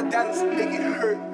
I dance, make it hurt.